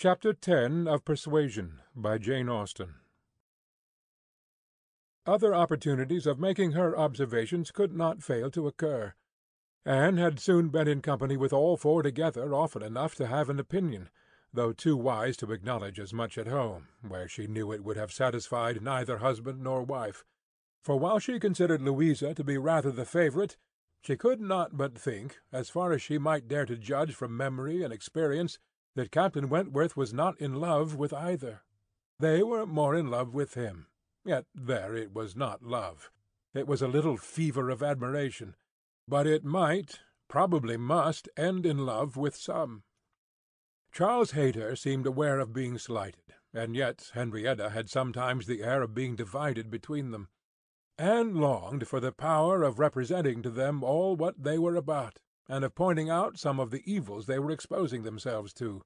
Chapter 10 of Persuasion by Jane Austen. Other opportunities of making her observations could not fail to occur. Anne had soon been in company with all four together often enough to have an opinion, though too wise to acknowledge as much at home, where she knew it would have satisfied neither husband nor wife. For while she considered Louisa to be rather the favourite, she could not but think, as far as she might dare to judge from memory and experience, that Captain Wentworth was not in love with either. They were more in love with him. Yet there it was not love. It was a little fever of admiration. But it might, probably must, end in love with some. Charles Hayter seemed aware of being slighted, and yet Henrietta had sometimes the air of being divided between them. Anne longed for the power of representing to them all what they were about, and of pointing out some of the evils they were exposing themselves to.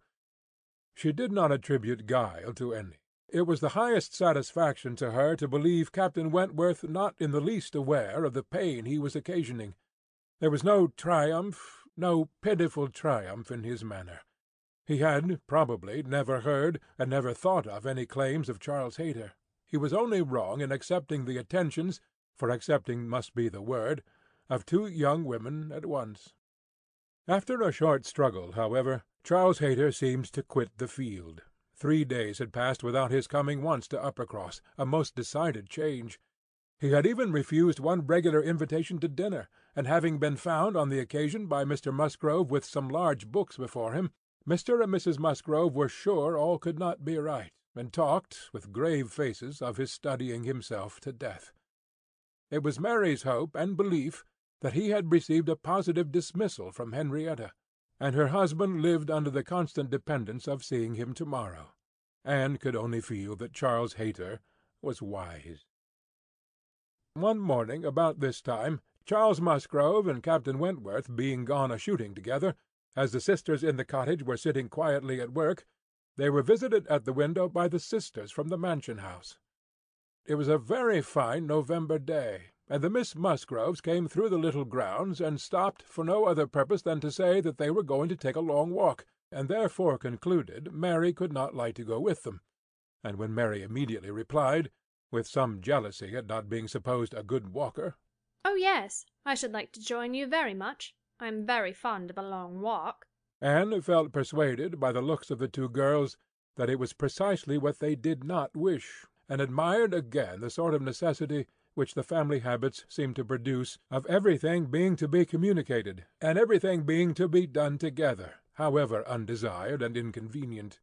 She did not attribute guile to any. It was the highest satisfaction to her to believe Captain Wentworth not in the least aware of the pain he was occasioning. There was no triumph, no pitiful triumph in his manner. He had, probably, never heard and never thought of any claims of Charles Hayter. He was only wrong in accepting the attentions, for accepting must be the word, of two young women at once. After a short struggle, however, Charles Hayter seemed to quit the field. 3 days had passed without his coming once to Uppercross, a most decided change. He had even refused one regular invitation to dinner, and having been found on the occasion by Mr. Musgrove with some large books before him, Mr. and Mrs. Musgrove were sure all could not be right, and talked, with grave faces, of his studying himself to death. It was Mary's hope and belief that he had received a positive dismissal from Henrietta, and her husband lived under the constant dependence of seeing him tomorrow. Anne could only feel that Charles Hayter was wise. One morning, about this time, Charles Musgrove and Captain Wentworth being gone a-shooting together, as the sisters in the cottage were sitting quietly at work, they were visited at the window by the sisters from the mansion-house. It was a very fine November day, and the Miss Musgroves came through the little grounds and stopped for no other purpose than to say that they were going to take a long walk, and therefore concluded Mary could not like to go with them. And when Mary immediately replied, with some jealousy at not being supposed a good walker, "Oh, yes, I should like to join you very much. I am very fond of a long walk," Anne felt persuaded by the looks of the two girls that it was precisely what they did not wish, and admired again the sort of necessity which the family habits seem to produce, of everything being to be communicated, and everything being to be done together, however undesired and inconvenient.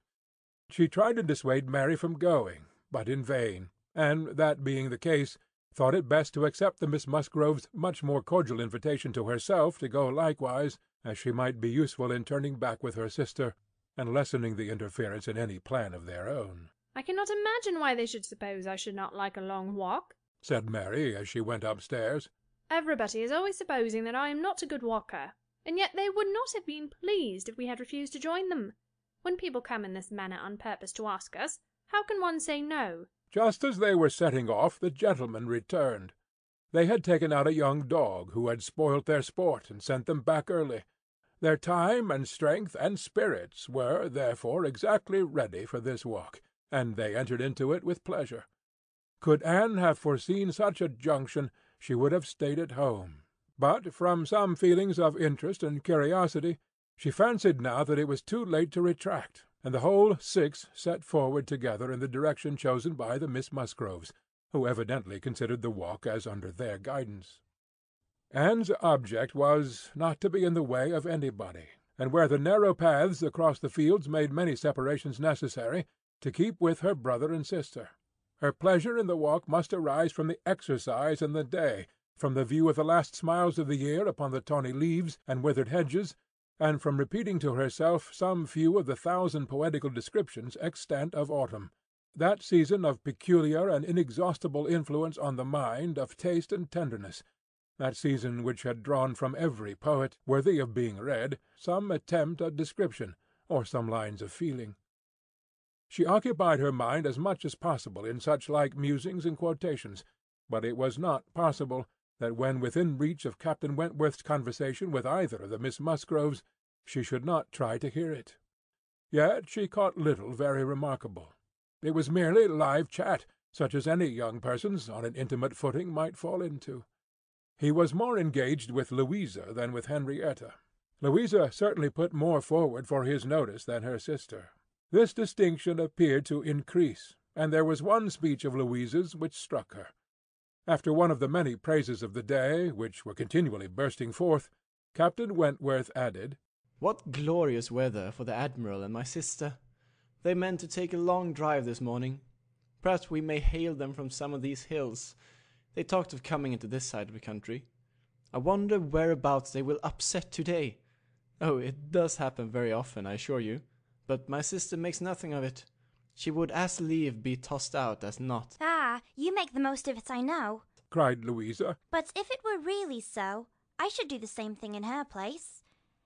She tried to dissuade Mary from going, but in vain, and, that being the case, thought it best to accept the Miss Musgrove's much more cordial invitation to herself to go likewise, as she might be useful in turning back with her sister, and lessening the interference in any plan of their own. "I cannot imagine why they should suppose I should not like a long walk," said Mary, as she went upstairs. "Everybody is always supposing that I am not a good walker, and yet they would not have been pleased if we had refused to join them. When people come in this manner on purpose to ask us, how can one say no?" Just as they were setting off, the gentlemen returned. They had taken out a young dog who had spoilt their sport and sent them back early. Their time and strength and spirits were, therefore, exactly ready for this walk, and they entered into it with pleasure. Could Anne have foreseen such a junction, she would have stayed at home. But from some feelings of interest and curiosity, she fancied now that it was too late to retract, and the whole six set forward together in the direction chosen by the Miss Musgroves, who evidently considered the walk as under their guidance. Anne's object was not to be in the way of anybody, and where the narrow paths across the fields made many separations necessary, to keep with her brother and sister. Her pleasure in the walk must arise from the exercise in the day, from the view of the last smiles of the year upon the tawny leaves and withered hedges, and from repeating to herself some few of the 1,000 poetical descriptions extant of autumn, that season of peculiar and inexhaustible influence on the mind of taste and tenderness, that season which had drawn from every poet, worthy of being read, some attempt at description, or some lines of feeling. She occupied her mind as much as possible in such like musings and quotations, but it was not possible that when within reach of Captain Wentworth's conversation with either of the Miss Musgroves, she should not try to hear it. Yet she caught little very remarkable. It was merely live chat, such as any young persons on an intimate footing might fall into. He was more engaged with Louisa than with Henrietta. Louisa certainly put more forward for his notice than her sister. This distinction appeared to increase, and there was one speech of Louisa's which struck her. After one of the many praises of the day, which were continually bursting forth, Captain Wentworth added, "What glorious weather for the Admiral and my sister! They meant to take a long drive this morning. Perhaps we may hail them from some of these hills. They talked of coming into this side of the country. I wonder whereabouts they will upset today. Oh, it does happen very often, I assure you. But my sister makes nothing of it. She would as lieve be tossed out as not." "Ah, you make the most of it, I know," cried Louisa. "But if it were really so, I should do the same thing in her place.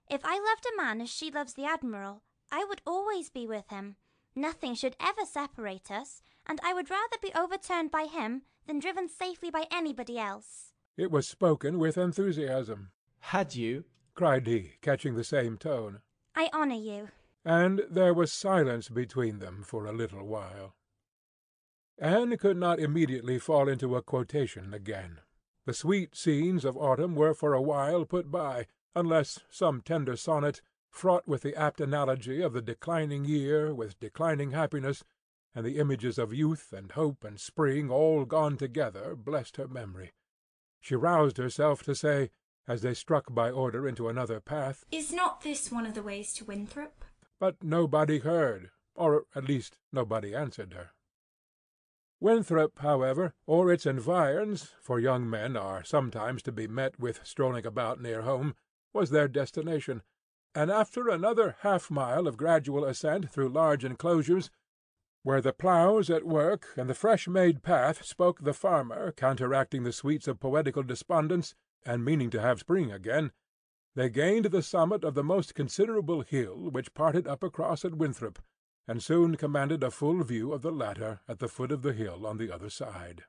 If I loved a man as she loves the Admiral, I would always be with him. Nothing should ever separate us, and I would rather be overturned by him than driven safely by anybody else." It was spoken with enthusiasm. "Had you?" cried he, catching the same tone. "I honour you." And there was silence between them for a little while. Anne could not immediately fall into a quotation again. The sweet scenes of autumn were for a while put by, unless some tender sonnet, fraught with the apt analogy of the declining year with declining happiness, and the images of youth and hope and spring all gone together, blessed her memory. She roused herself to say, as they struck by order into another path, "Is not this one of the ways to Winthrop?" But nobody heard, or at least nobody answered her. Winthrop, however, or its environs, for young men are sometimes to be met with strolling about near home, was their destination, and after another half-mile of gradual ascent through large enclosures, where the ploughs at work and the fresh-made path spoke the farmer, counteracting the sweets of poetical despondence, and meaning to have spring again, they gained the summit of the most considerable hill which parted Uppercross and Winthrop, and soon commanded a full view of the latter at the foot of the hill on the other side.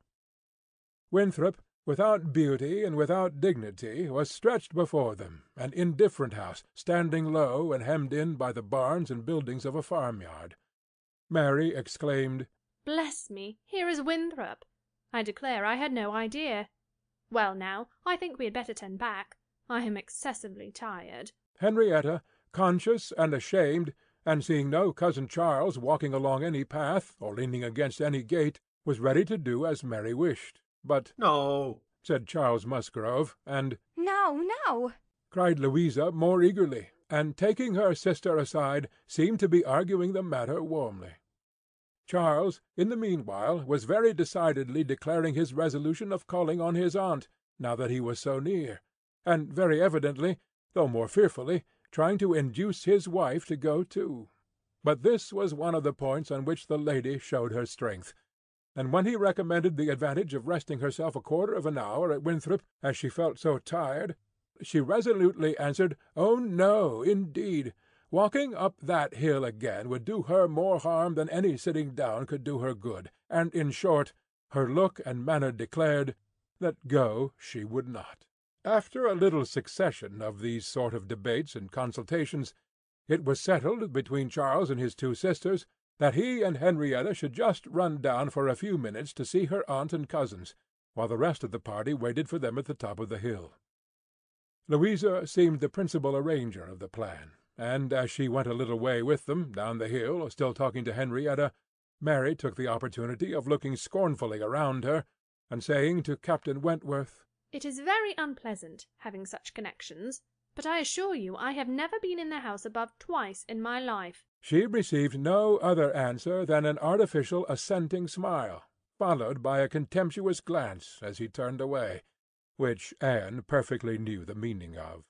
Winthrop, without beauty and without dignity, was stretched before them, an indifferent house, standing low and hemmed in by the barns and buildings of a farmyard. Mary exclaimed, "Bless me, here is Winthrop! I declare I had no idea. Well, now, I think we had better turn back. I am excessively tired." Henrietta, conscious and ashamed, and seeing no cousin Charles walking along any path, or leaning against any gate, was ready to do as Mary wished. But "No," said Charles Musgrove, and "No, no," cried Louisa more eagerly, and taking her sister aside, seemed to be arguing the matter warmly. Charles, in the meanwhile, was very decidedly declaring his resolution of calling on his aunt, now that he was so near, and very evidently, though more fearfully, trying to induce his wife to go too. But this was one of the points on which the lady showed her strength, and when he recommended the advantage of resting herself a quarter of an hour at Winthrop, as she felt so tired, she resolutely answered, "Oh, no, indeed! Walking up that hill again would do her more harm than any sitting down could do her good," and, in short, her look and manner declared that go she would not. After a little succession of these sort of debates and consultations, it was settled between Charles and his two sisters that he and Henrietta should just run down for a few minutes to see her aunt and cousins, while the rest of the party waited for them at the top of the hill. Louisa seemed the principal arranger of the plan, and as she went a little way with them down the hill, still talking to Henrietta, Mary took the opportunity of looking scornfully around her, and saying to Captain Wentworth, "It is very unpleasant having such connections, but I assure you I have never been in the house above twice in my life." She received no other answer than an artificial assenting smile, followed by a contemptuous glance as he turned away, which Anne perfectly knew the meaning of.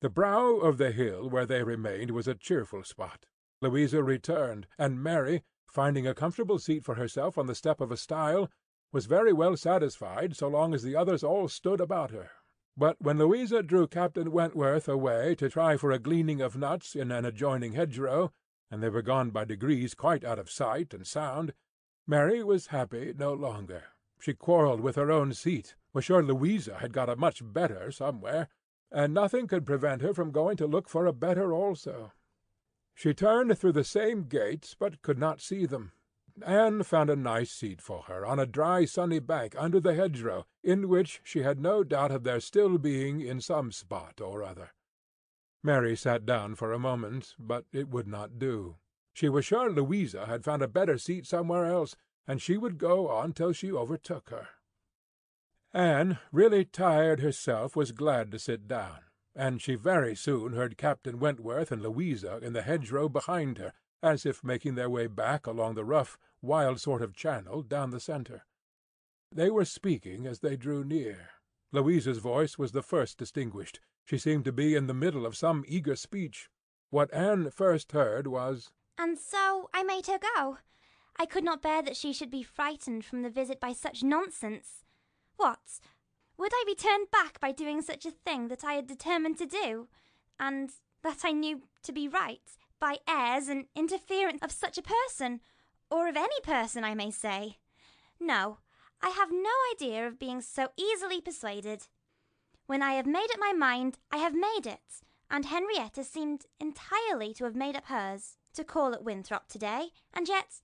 The brow of the hill where they remained was a cheerful spot. Louisa returned, and Mary, finding a comfortable seat for herself on the step of a stile, was very well satisfied so long as the others all stood about her. But when Louisa drew Captain Wentworth away to try for a gleaning of nuts in an adjoining hedgerow, and they were gone by degrees quite out of sight and sound, Mary was happy no longer. She quarrelled with her own seat, was sure Louisa had got a much better somewhere, and nothing could prevent her from going to look for a better also. She turned through the same gate, but could not see them. Anne found a nice seat for her on a dry sunny bank under the hedgerow, in which she had no doubt of their still being in some spot or other. Mary sat down for a moment, but it would not do. She was sure Louisa had found a better seat somewhere else, and she would go on till she overtook her. Anne, really tired herself, was glad to sit down, and she very soon heard Captain Wentworth and Louisa in the hedgerow behind her, as if making their way back along the rough, wild sort of channel down the centre. They were speaking as they drew near. Louisa's voice was the first distinguished. She seemed to be in the middle of some eager speech. What Anne first heard was, "And so I made her go. I could not bear that she should be frightened from the visit by such nonsense. What? Would I be turned back by doing such a thing that I had determined to do, and that I knew to be right, by airs and interference of such a person, or of any person, I may say? No, I have no idea of being so easily persuaded. When I have made up my mind, I have made it, and Henrietta seemed entirely to have made up hers to call at Winthrop to-day, and yet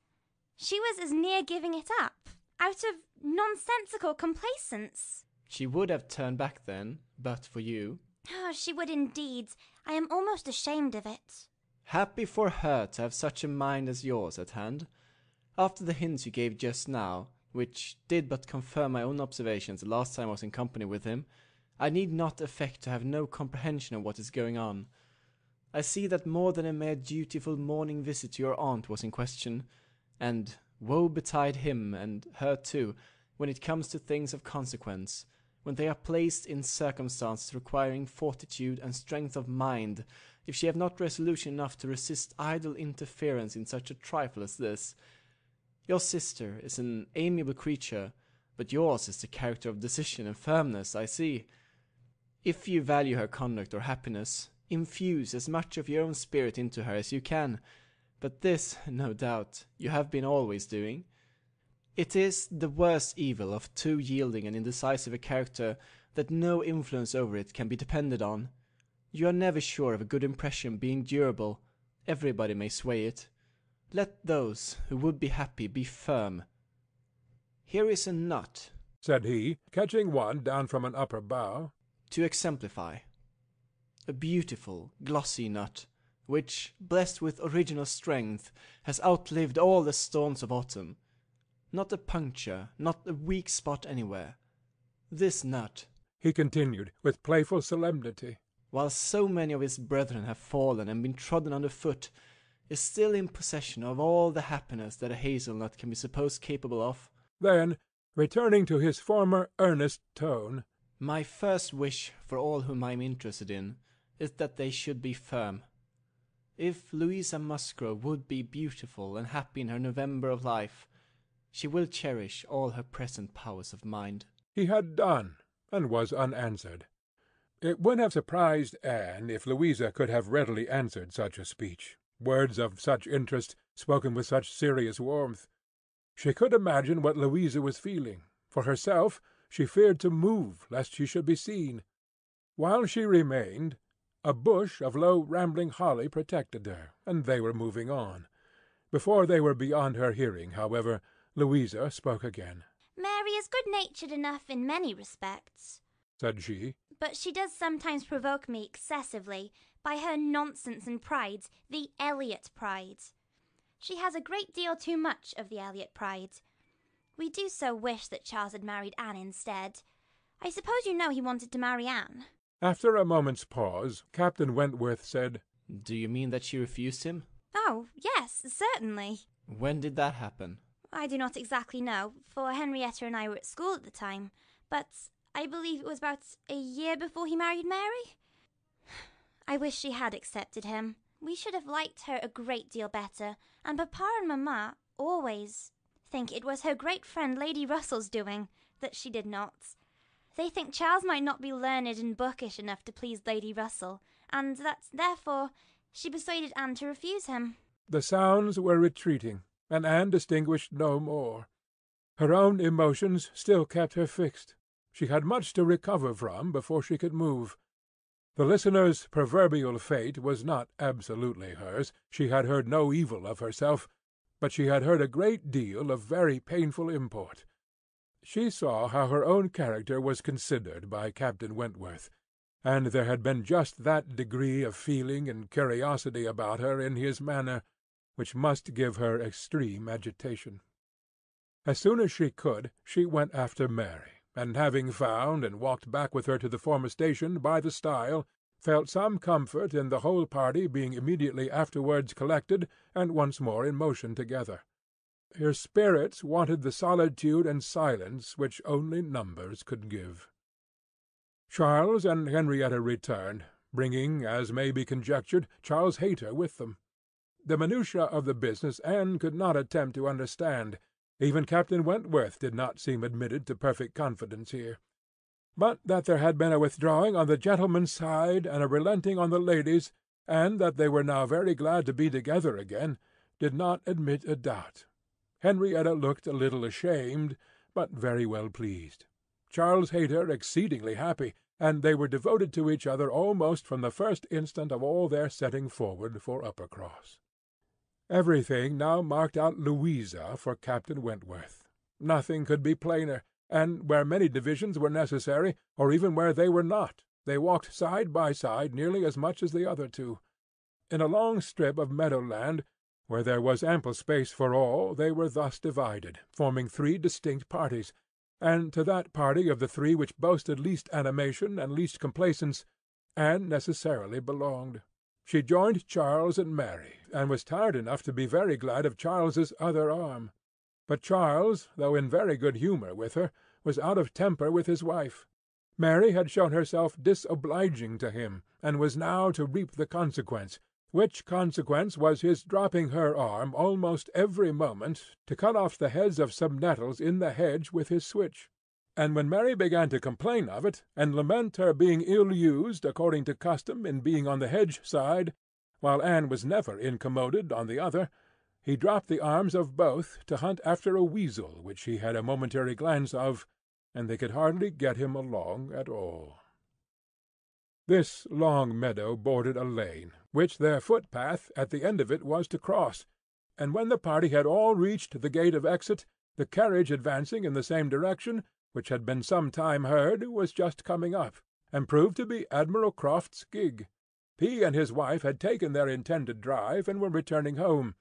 she was as near giving it up, out of nonsensical complacence." "She would have turned back then, but for you." "Oh, she would indeed. I am almost ashamed of it." "Happy for her to have such a mind as yours at hand. After the hints you gave just now, which did but confirm my own observations the last time I was in company with him, I need not affect to have no comprehension of what is going on. I see that more than a mere dutiful morning visit to your aunt was in question, and woe betide him and her too, when it comes to things of consequence, when they are placed in circumstances requiring fortitude and strength of mind, if she have not resolution enough to resist idle interference in such a trifle as this. Your sister is an amiable creature, but yours is the character of decision and firmness, I see. If you value her conduct or happiness, infuse as much of your own spirit into her as you can, but this, no doubt, you have been always doing. It is the worst evil of too yielding and indecisive a character that no influence over it can be depended on. You are never sure of a good impression being durable. Everybody may sway it. Let those who would be happy be firm. Here is a nut," said he, catching one down from an upper bough, "to exemplify. A beautiful, glossy nut, which, blessed with original strength, has outlived all the storms of autumn. Not a puncture, not a weak spot anywhere. This nut," he continued, with playful solemnity, "while so many of his brethren have fallen and been trodden under foot, is still in possession of all the happiness that a hazelnut can be supposed capable of." Then, returning to his former earnest tone, "My first wish for all whom I am interested in is that they should be firm. If Louisa Musgrove would be beautiful and happy in her November of life, she will cherish all her present powers of mind." He had done, and was unanswered. It would have surprised Anne if Louisa could have readily answered such a speech, words of such interest, spoken with such serious warmth. She could imagine what Louisa was feeling. For herself, she feared to move, lest she should be seen. While she remained, a bush of low rambling holly protected her, and they were moving on. Before they were beyond her hearing, however, Louisa spoke again. "Mary is good-natured enough in many respects," said she, "but she does sometimes provoke me excessively by her nonsense and pride, the Elliot pride. She has a great deal too much of the Elliot pride. We do so wish that Charles had married Anne instead. I suppose you know he wanted to marry Anne." After a moment's pause, Captain Wentworth said, "Do you mean that she refused him?" "Oh, yes, certainly." "When did that happen?" "I do not exactly know, for Henrietta and I were at school at the time, but I believe it was about a year before he married Mary. I wish she had accepted him. We should have liked her a great deal better, and Papa and Mamma always think it was her great friend Lady Russell's doing that she did not. They think Charles might not be learned and bookish enough to please Lady Russell, and that, therefore, she persuaded Anne to refuse him." The sounds were retreating, and Anne distinguished no more. Her own emotions still kept her fixed. She had much to recover from before she could move. The listener's proverbial fate was not absolutely hers. She had heard no evil of herself, but she had heard a great deal of very painful import. She saw how her own character was considered by Captain Wentworth, and there had been just that degree of feeling and curiosity about her in his manner which must give her extreme agitation. As soon as she could, she went after Mary, and having found and walked back with her to the former station by the stile, felt some comfort in the whole party being immediately afterwards collected and once more in motion together. Her spirits wanted the solitude and silence which only numbers could give. Charles and Henrietta returned, bringing, as may be conjectured, Charles Hayter with them. The minutiae of the business Anne could not attempt to understand. Even Captain Wentworth did not seem admitted to perfect confidence here. But that there had been a withdrawing on the gentleman's side and a relenting on the ladies, and that they were now very glad to be together again, did not admit a doubt. Henrietta looked a little ashamed, but very well pleased. Charles Hayter exceedingly happy, and they were devoted to each other almost from the first instant of all their setting forward for Uppercross. Everything now marked out Louisa for Captain Wentworth. Nothing could be plainer, and where many divisions were necessary, or even where they were not, they walked side by side nearly as much as the other two. In a long strip of meadow-land, where there was ample space for all, they were thus divided, forming three distinct parties, and to that party of the three which boasted least animation and least complaisance, Anne necessarily belonged. She joined Charles and Mary, and was tired enough to be very glad of Charles's other arm. But Charles, though in very good humour with her, was out of temper with his wife. Mary had shown herself disobliging to him, and was now to reap the consequence, which consequence was his dropping her arm almost every moment to cut off the heads of some nettles in the hedge with his switch. And when Mary began to complain of it, and lament her being ill-used according to custom in being on the hedge side, while Anne was never incommoded on the other, he dropped the arms of both to hunt after a weasel which he had a momentary glance of, and they could hardly get him along at all. This long meadow bordered a lane, which their footpath at the end of it was to cross, and when the party had all reached the gate of exit, the carriage advancing in the same direction, which had been some time heard, was just coming up, and proved to be Admiral Croft's gig. He and his wife had taken their intended drive, and were returning home.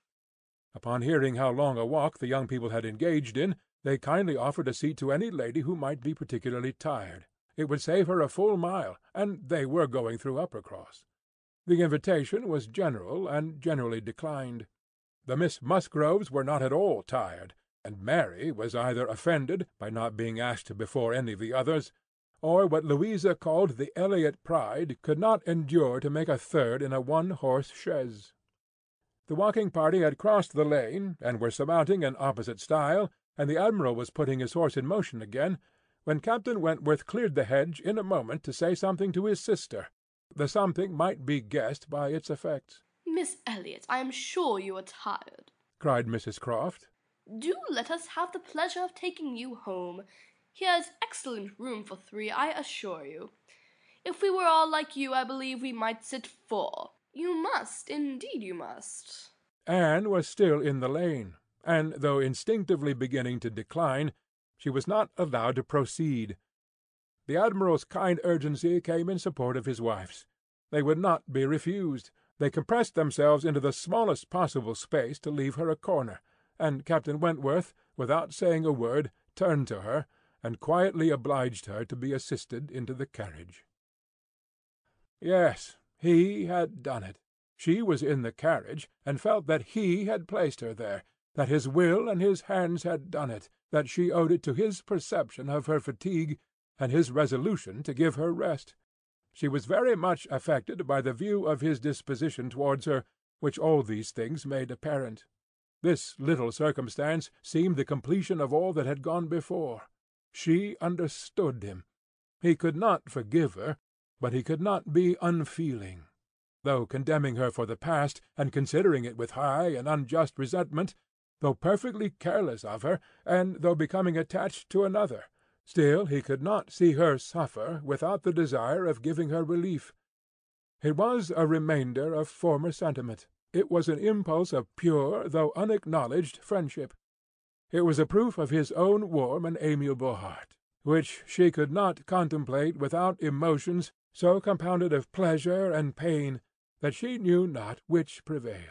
Upon hearing how long a walk the young people had engaged in, they kindly offered a seat to any lady who might be particularly tired. It would save her a full mile, and they were going through Uppercross. The invitation was general and generally declined. The Miss Musgroves were not at all tired, and Mary was either offended by not being asked before any of the others, or what Louisa called the Elliot pride could not endure to make a third in a one-horse chaise. The walking party had crossed the lane, and were surmounting an opposite stile, and the Admiral was putting his horse in motion again, when Captain Wentworth cleared the hedge in a moment to say something to his sister. The something might be guessed by its effects. "Miss Elliot, I am sure you are tired," cried Mrs. Croft. "Do let us have the pleasure of taking you home. Here is excellent room for three, I assure you. If we were all like you, I believe we might sit four. You must, indeed you must." Anne was still in the lane, and though instinctively beginning to decline, she was not allowed to proceed. The Admiral's kind urgency came in support of his wife's. They would not be refused. They compressed themselves into the smallest possible space to leave her a corner, and Captain Wentworth, without saying a word, turned to her, and quietly obliged her to be assisted into the carriage. Yes, he had done it. She was in the carriage, and felt that he had placed her there, that his will and his hands had done it, that she owed it to his perception of her fatigue, and his resolution to give her rest. She was very much affected by the view of his disposition towards her, which all these things made apparent. This little circumstance seemed the completion of all that had gone before. She understood him. He could not forgive her, but he could not be unfeeling. Though condemning her for the past, and considering it with high and unjust resentment, though perfectly careless of her, and though becoming attached to another, still he could not see her suffer without the desire of giving her relief, It was a remainder of former sentiment. It was an impulse of pure, though unacknowledged, friendship. It was a proof of his own warm and amiable heart, which she could not contemplate without emotions so compounded of pleasure and pain that she knew not which prevailed.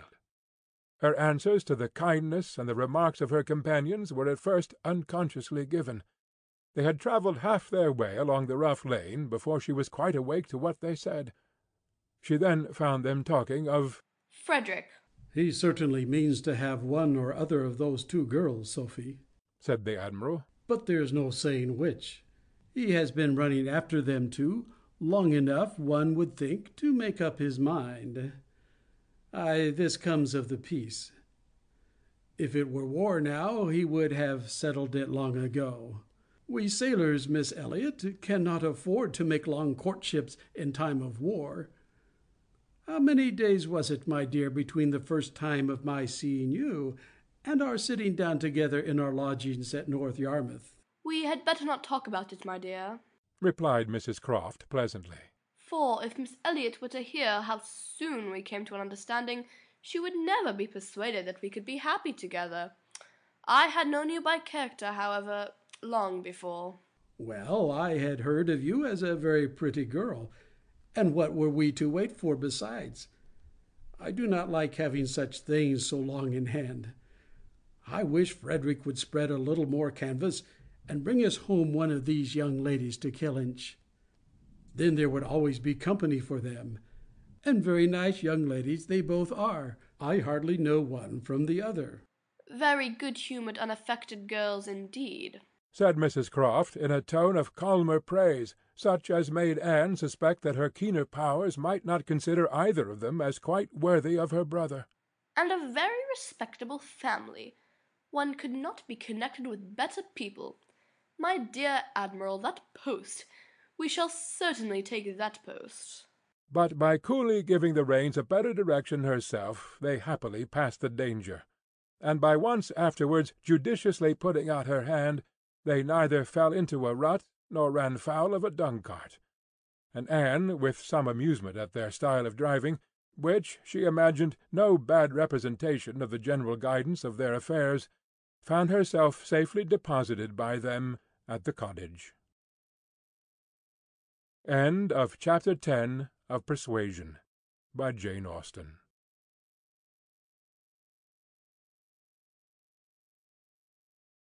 Her answers to the kindness and the remarks of her companions were at first unconsciously given. They had travelled half their way along the rough lane before she was quite awake to what they said. She then found them talking of Frederick. "He certainly means to have one or other of those two girls, Sophie," said the Admiral. "But there's no saying which. He has been running after them two long enough, one would think, to make up his mind. Ay, this comes of the peace. If it were war now, he would have settled it long ago. We sailors, Miss Elliot, cannot afford to make long courtships in time of war. How many days was it, my dear, between the first time of my seeing you and our sitting down together in our lodgings at North Yarmouth?" "We had better not talk about it, my dear," replied Mrs. Croft pleasantly, "for if Miss Elliot were to hear how soon we came to an understanding, she would never be persuaded that we could be happy together. I had known you by character, however, long before." "Well, I had heard of you as a very pretty girl, and what were we to wait for besides? I do not like having such things so long in hand. I wish Frederick would spread a little more canvas and bring us home one of these young ladies to Kellynch. Then there would always be company for them, and very nice young ladies they both are. I hardly know one from the other." "Very good-humoured, unaffected girls indeed," said Mrs. Croft in a tone of calmer praise, such as made Anne suspect that her keener powers might not consider either of them as quite worthy of her brother. "And a very respectable family. One could not be connected with better people. My dear Admiral, that post! We shall certainly take that post." But by coolly giving the reins a better direction herself, they happily passed the danger, and by once afterwards judiciously putting out her hand, they neither fell into a rut nor ran foul of a dung-cart, and Anne, with some amusement at their style of driving, which, she imagined, no bad representation of the general guidance of their affairs, found herself safely deposited by them at the cottage. End of Chapter 10 of Persuasion by Jane Austen.